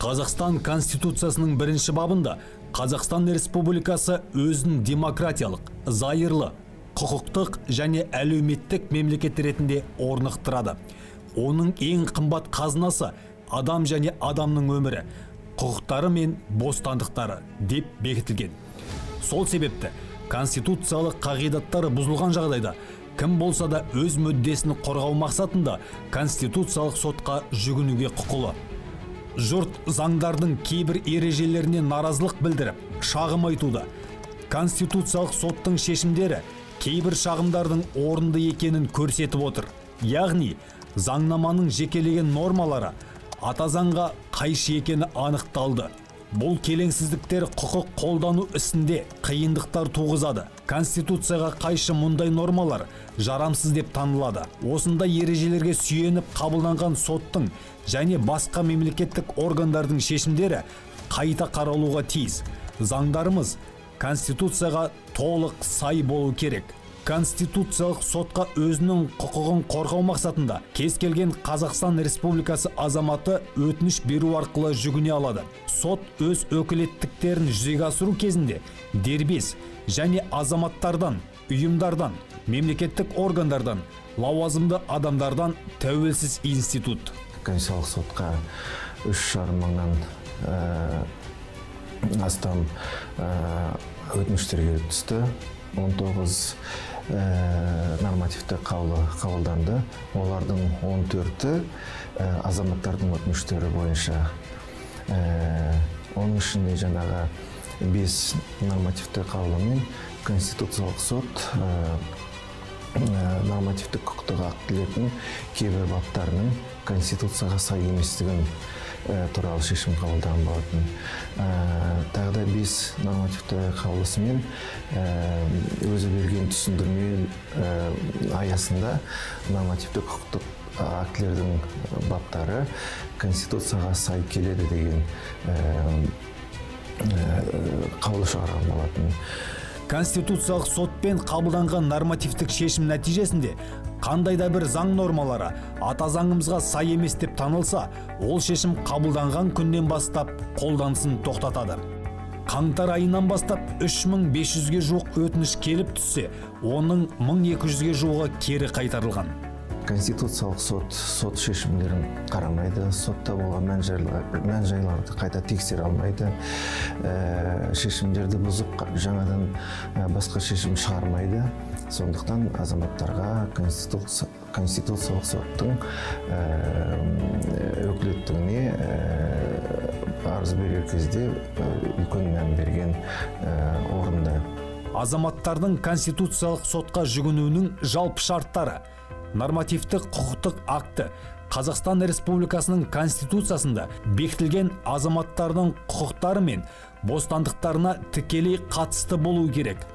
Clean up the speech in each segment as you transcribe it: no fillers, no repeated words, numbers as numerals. Қазақстан Конституциясының бірінші бабында Қазақстан Республикасы өзін демократиялық, зайырлы, құқықтық және әлеуметтік мемлекет ретінде орнықтырады. Оның ең қымбат қазынасы адам және адамның өмірі, құқықтары мен бостандықтары деп бекітілген. Сол себепті конституциялық қағидаттары бұзылған жағдайда кім болса да өз мүддесін қорғау мақсатында конституциялық сотқа жүгінуге құқылы. Жұрт заңдардың кейбір ережелеріне наразылық білдіріп, шағым айтуда. Конституциялық соттың шешімдері кейбір шағымдардың орынды екенін көрсетіп отыр. Яғни, заңнаманың жекелеген нормалары атазаңға қайшы екені анықталды. Бұл келеңсіздіктер құқық қолдану ісінде қиындықтар туғызады. Конституцияға қайшы мұндай нормалар жарамсыз деп танылады. Осында ережелерге сүйеніп қабылданған соттың және басқа мемлекеттік органдардың шешімдері қайта қаралуға тиіс. Заңдарымыз конституцияға толық сай болу керек. Конституциялық сотқа өзінің құқығын қорғау мақсатында кез келген Қазақстан Республикасы азаматы өтініш беру арқылы жүгіне алады. Сот өз өкілеттіктерін жүзеге асыру кезінде дербес және азаматтардан, ұйымдардан, мемлекеттік органдардан, лауазымды адамдардан тәуелсіз институт. Конституциялық сотқа 3,5 мыңнан астам өтініштер келіп түсті. 19 нормативті қаулы қабылданды. Олардың 14-ті азаматтардың өтініштері бойынша. Оның ішінде жаңағы 5 нормативті қаулымен Конституциялық сот нормативтік құқықтық актілердің кейбір баптарының конституцияға сай еместігін туралы шешім қабылданған болатын. Тағы да 5 нормативті қаулысымен өзі берген түсіндірме аясында нормативті құқықтық актілердің баптары конституцияға сай келеді деген қаулы шығарған болатын. Конституциялық сотпен қабылданған нормативтік шешім нәтижесінде қандайда бір заң нормалары ата заңымызға сай емес деп танылса, ол шешім қабылданған күннен бастап қолданысын тоқтатады. Қаңтар айынан бастап 3500-ге жуық өтініш келіп түссе, оның 1200-ге жуығы кері қайтарылған. Конституциялық сот шешімдерін қарамайды, сотта болған мән-жайларды қайта тексере алмайды, шешімдерді бұзып жаңадан басқа шешім шығармайды. Сондықтан азаматтарға Конституциялық соттың өкілеттігіне арыз берер кезде үлкен мән берген орында. Азаматтардың Конституциялық сотқа жүгінуінің жалпы шарттары. Нормативтік құқықтық акты Қазақстан Республикасының Конституциясында бекітілген азаматтардың құқықтары мен бостандықтарына тікелей қатысты болу керек.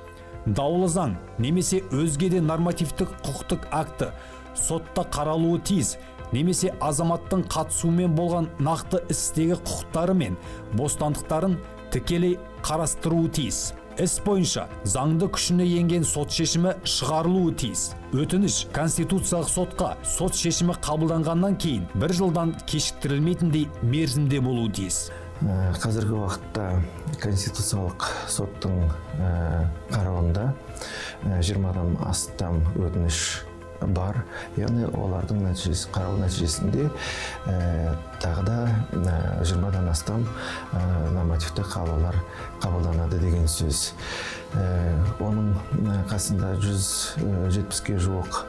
Даулы заң немесе өзге де нормативтік құқықтық акты сотта қаралуы тиіс, немесе азаматтың қатысуымен болған нақты істегі құқықтары мен бостандықтарын тікелей қарастыруы тиіс. Іс бойынша заңды күшіне енген сот шешімі шығарылуы тиіс. Өтініш Конституциялық сотқа сот шешімі қабылданғаннан кейін 1 жылдан кешіктірілмейтіндей мерзімде болуы тиіс. Қазіргі уақытта Конституциялық соттың қарауында 20-дан астам өтініш бар. Яғни олардың қарау нәтижесінде тағы да 20-дан астам нормативті қаулылар қабылданады деген сөз. Оның қасында 170-ге жуық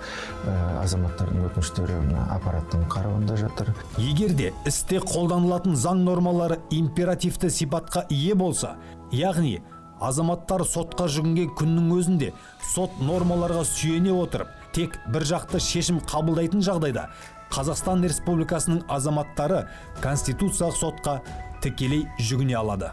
азаматтардың өтініштері аппараттың қарауында жатыр. Егер де істе қолданылатын заң нормалары императивті сипатқа ие болса, яғни азаматтар сотқа жүгінген күннің өзінде сот нормаларға сүйене отырып, тек бір жақты шешім қабылдайтын жағдайда Қазақстан Республикасының азаматтары Конституциялық сотқа тікелей жүгіне алады.